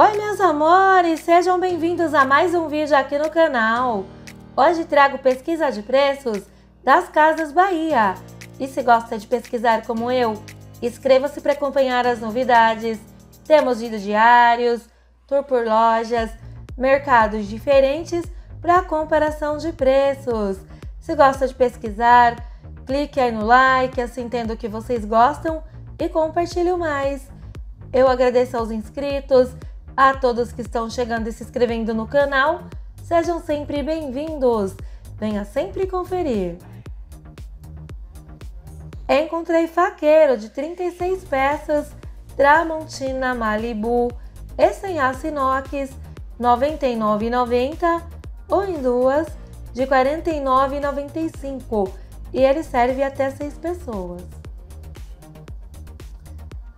Oi meus amores, sejam bem-vindos a mais um vídeo aqui no canal. Hoje trago pesquisa de preços das Casas Bahia. E se gosta de pesquisar como eu, inscreva-se para acompanhar as novidades. Temos vídeos diários, tour por lojas, mercados diferentes para comparação de preços. Se gosta de pesquisar, clique aí no like, assim entendo que vocês gostam e compartilhe mais. Eu agradeço aos inscritos, a todos que estão chegando e se inscrevendo no canal, sejam sempre bem-vindos, venha sempre conferir. Encontrei faqueiro de 36 peças, Tramontina Malibu, esse em aço inox, R$ 99,90 ou em duas, de R$ 49,95 e ele serve até 6 pessoas.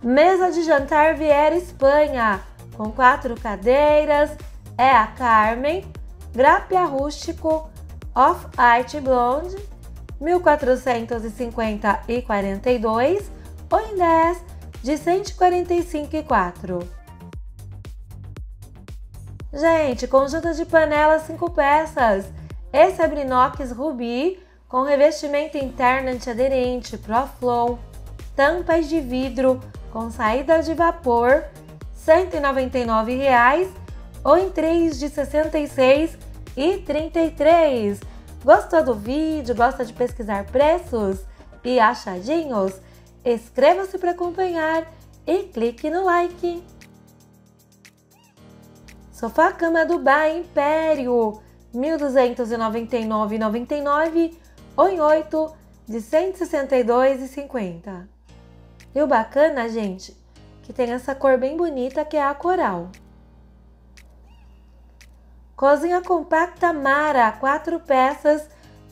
Mesa de jantar Vieira Espanha, com 4 cadeiras, é a Carmen, grapia rústico, off art blonde, 1.450,42 ou em 10 de 145,4. Gente, conjunto de panelas 5 peças, esse é Brinox Rubi, com revestimento interno antiaderente, Proflon, tampas de vidro com saída de vapor, R$ 199,00 ou em 3 de 66,33. Gostou do vídeo? Gosta de pesquisar preços e achadinhos? Inscreva-se para acompanhar e clique no like. Sofá Cama Dubai Império, R$ 1.299,99 ou em 8 de 162,50. E o bacana, gente, que tem essa cor bem bonita que é a coral. Cozinha compacta Mara, 4 peças,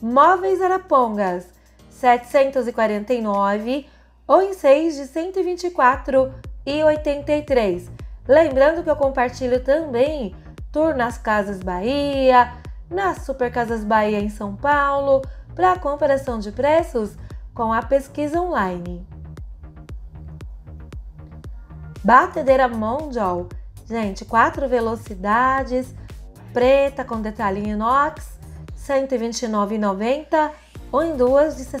móveis Arapongas, R$ 749,00 ou em 6 de R$ 124,83. Lembrando que eu compartilho também tour nas Casas Bahia, nas Super Casas Bahia em São Paulo, para comparação de preços com a pesquisa online. Batedeira Mondial, gente, 4 velocidades, preta com detalhinho inox, R$ 129,90 ou em duas de R$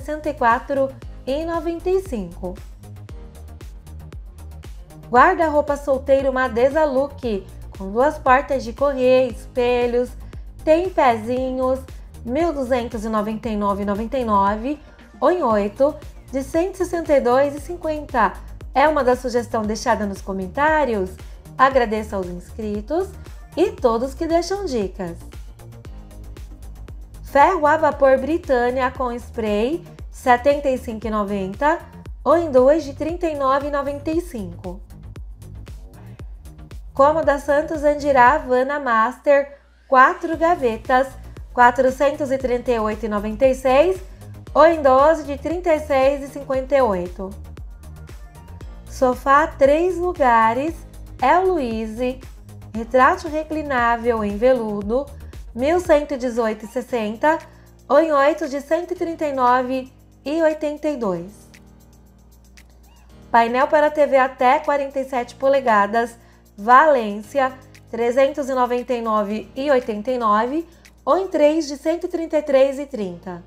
64,95. Guarda-roupa solteiro Madesa Look, com 2 portas de correr, espelhos, tem pezinhos, R$ 1.299,99 ou em 8 de R$ 162,50. É uma da sugestão deixada nos comentários. Agradeço aos inscritos e todos que deixam dicas. Ferro a vapor Britânia com spray, R$ 75,90 ou em 2 de R$ 39,95. Cômoda Santos Andirá Havana Master, 4 gavetas, R$ 438,96 ou em 12 de R$ 36,58. Sofá 3 lugares, Eluise, retrátil reclinável em veludo, R$ 1.118,60 ou em 8 de R$ 139,82. Painel para TV até 47 polegadas, Valência, R$ 399,89 ou em 3 de R$ 133,30.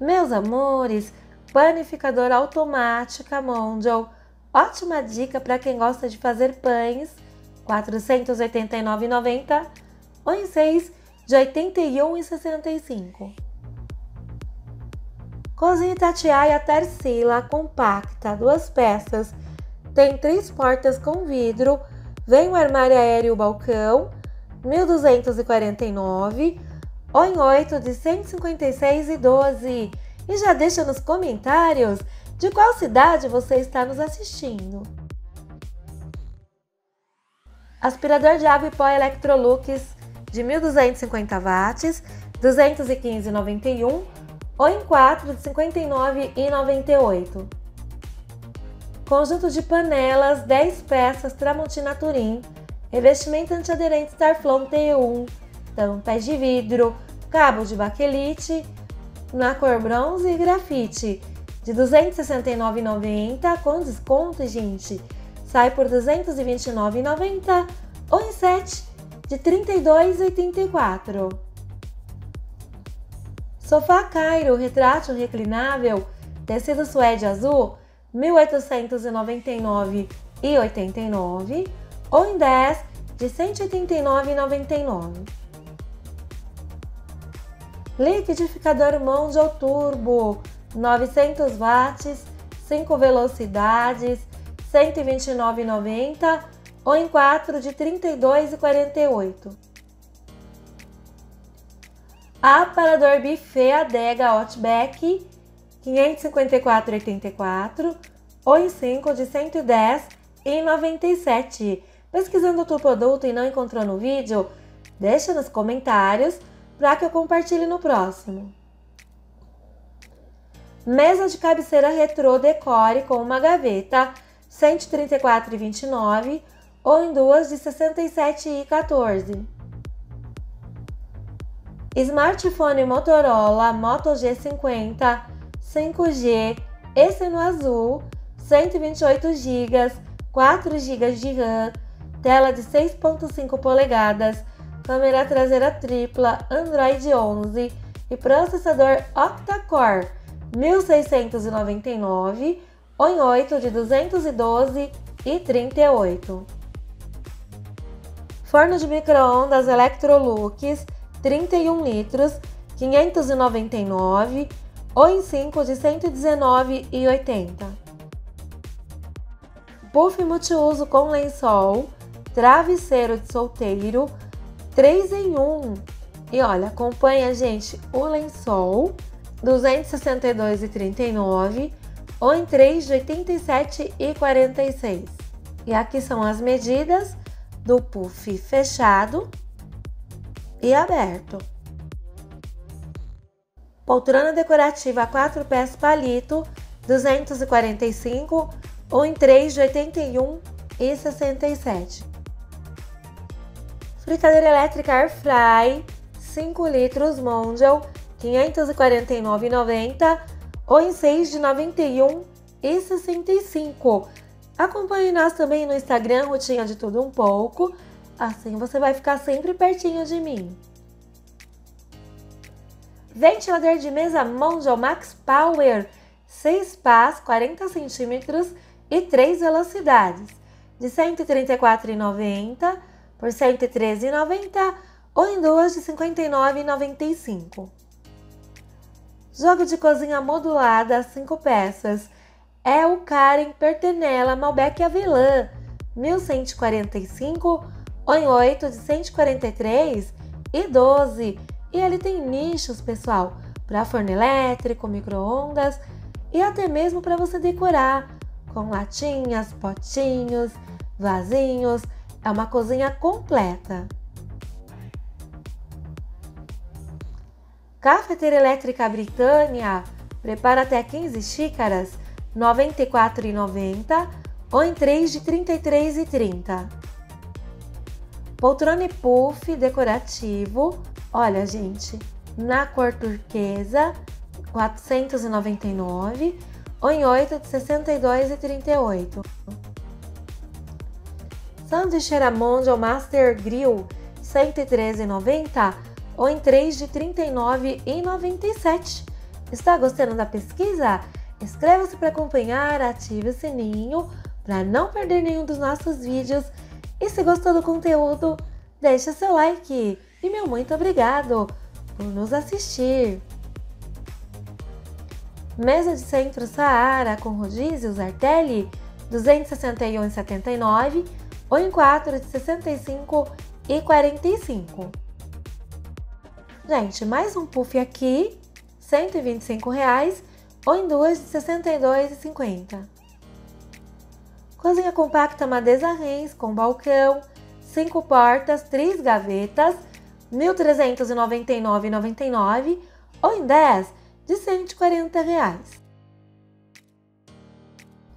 Meus amores, panificadora automática Mondial, ótima dica para quem gosta de fazer pães, R$ 489,90 ou em 6 de R$ 81,65. Cozinha Itatiaia Tarsila compacta, 2 peças, tem 3 portas com vidro, vem o armário aéreo balcão, R$ 1.249 ou em 8 de R$ 156,12. E já deixa nos comentários de qual cidade você está nos assistindo. Aspirador de água e pó Electrolux de 1.250 watts, R$ 215,91 ou em 4 de R$ 59,98. Conjunto de panelas, 10 peças Tramontina Turim, revestimento antiaderente Starflon T1, tampas de vidro, cabo de baquelite, na cor bronze e grafite, de R$ 269,90 com desconto, gente, R$ sai por R$ 229,90 ou em sete de R$ 32,84. Sofá Cairo retrátil reclinável, tecido suede azul, R$ 1.899,89 ou em 10 de R$ 189,99. Liquidificador Mondial Turbo, 900 watts, 5 velocidades, R$ 129,90 ou em 4 de R$ 32,48. Aparador buffet Adega Hotback, 554,84 ou em 5 de R$ 110,97. Pesquisando outro produto e não encontrou no vídeo? Deixa nos comentários para que eu compartilhe no próximo. Mesa de cabeceira retrô Decore com uma gaveta, R$ 134,29 ou em duas de R$ 67,14. Smartphone Motorola Moto G50 5G, esse no azul, 128 GB, 4 GB de RAM, tela de 6.5 polegadas, câmera traseira tripla, Android 11 e processador OctaCore, R$ 1.699 ou em 8 de 212,38. Forno de micro-ondas Electrolux, 31 litros, 599 ou em 5 de R$ 119,80. Puff multiuso com lençol, travesseiro de solteiro, 3 em 1. E olha, acompanha, gente, o lençol, R$ 262,39 ou em 3 de R$ 87,46. E aqui são as medidas do puff fechado e aberto. Poltrona decorativa 4 pés palito, 245 ou em 3 de 81,67. Fritadeira elétrica Airfryer, 5 litros Mondial, 549,90 ou em 6 de 91,65. Acompanhe nós também no Instagram, Rutinha de Tudo um Pouco, assim você vai ficar sempre pertinho de mim. Ventilador de mesa Mondial Max Power, 6 pás, 40 cm e 3 velocidades, de R$ 134,90 por R$ 113,90 ou em duas de R$ 59,95. Jogo de cozinha modulada, 5 peças, é o Karen Pertenella Malbec Avelã, R$ 1.145 ou em 8 de 143,12. E ele tem nichos, pessoal, para forno elétrico, micro-ondas e até mesmo para você decorar com latinhas, potinhos, vasinhos. É uma cozinha completa. Cafeteira elétrica Britânia, prepara até 15 xícaras, R$ 94,90 ou em 3 de R$ 33,30. Poltrona e puff decorativo, olha, gente, na cor turquesa, 499 ou em 8 de 62,38. Sanduícheira Mondial Master Grill, 113,90 ou em 3 de 39,97. Está gostando da pesquisa? Inscreva-se para acompanhar, ative o sininho para não perder nenhum dos nossos vídeos. E se gostou do conteúdo, deixa seu like. E meu muito obrigado por nos assistir. Mesa de centro Saara com rodízios Arteli, R$ 261,79 ou em 4 de R$ 65,45. Gente, mais um puff aqui, R$ 125,00 ou em 2 de R$ 62,50. Cozinha compacta Madesa com balcão, 5 portas, 3 gavetas, R$ 1.399,99 ou em 10 de R$ 140,00.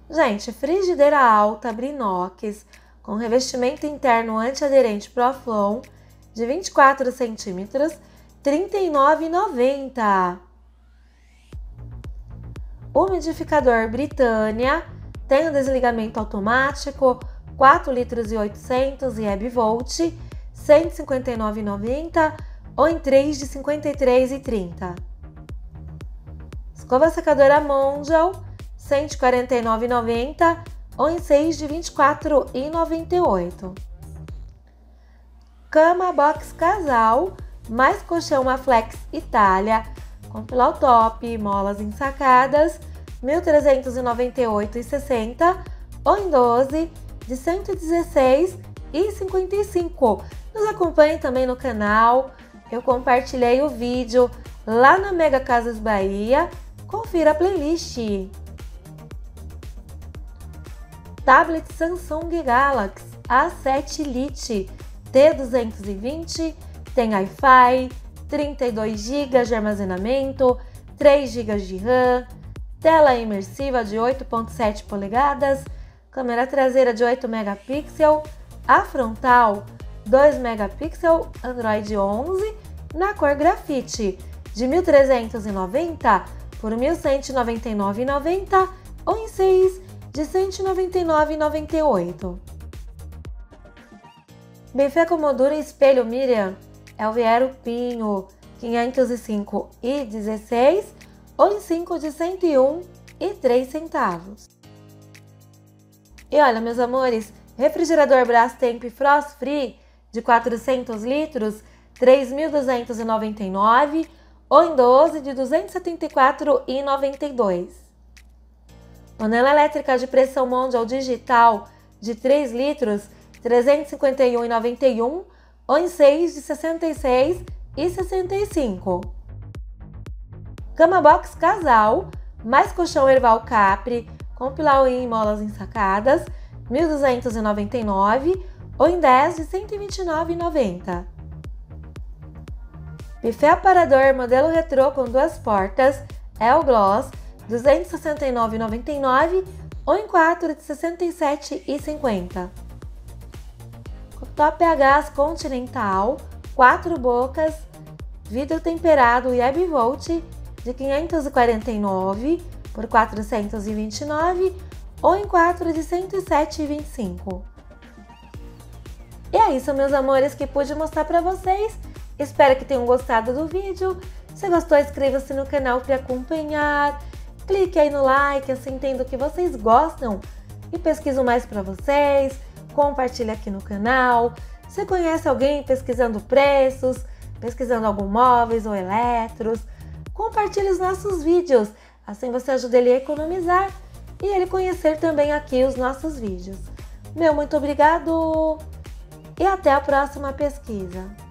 Gente, frigideira alta Brinox com revestimento interno antiaderente Proflon de 24 cm, R$ 39,90. Umidificador Britânia Tem o desligamento automático, 4 litros e 800 e EBV, R$ 159,90 ou em 3 de R$ 53,30. Escova secadora Mondial, R$ 149,90 ou em 6 de R$ 24,98. Cama box casal, mais colchão Maxflex Itália, com pillow top e molas ensacadas, R$ 1.398,60 ou em 12 de R$ 116,55. Nos acompanhe também no canal, eu compartilhei o vídeo lá no Mega Casas Bahia, confira a playlist. Tablet Samsung Galaxy A7 Lite T220, tem Wi-Fi, 32 GB de armazenamento, 3 GB de RAM, tela imersiva de 8.7 polegadas, câmera traseira de 8 megapixels, a frontal 2 megapixels, Android 11, na cor grafite, de R$ 1.390 por R$ 1.199,90 ou em 6 de R$ 199,98. Buffet com moldura e espelho Miriam é o Vieiro Pinho, 505,16 ou em 5 de 101,03 centavos. E olha, meus amores, refrigerador Brastemp Frost Free de 400 litros, 3.299 ou em 12 de 274,92. Panela elétrica de pressão Mondial digital de 3 litros, 351,91 ou em 6 de 66,65. Cama box casal, mais colchão Erval Capri, com pillow e molas ensacadas, 1.299 ou em 10 de 129,90. Buffet aparador modelo retrô com duas portas, El Gloss, 269,99 ou em 4 de 67,50. Top H Continental, 4 bocas, vidro temperado e EBV de 549 por 429 ou em 4 de 107,25. E é isso, meus amores, que pude mostrar para vocês. Espero que tenham gostado do vídeo. Se gostou, inscreva-se no canal para acompanhar. Clique aí no like, assim entendo que vocês gostam e pesquiso mais para vocês. Compartilhe aqui no canal. Se conhece alguém pesquisando preços, pesquisando algum móveis ou eletros, compartilhe os nossos vídeos, assim você ajuda ele a economizar e ele conhecer também aqui os nossos vídeos. Meu muito obrigado e até a próxima pesquisa.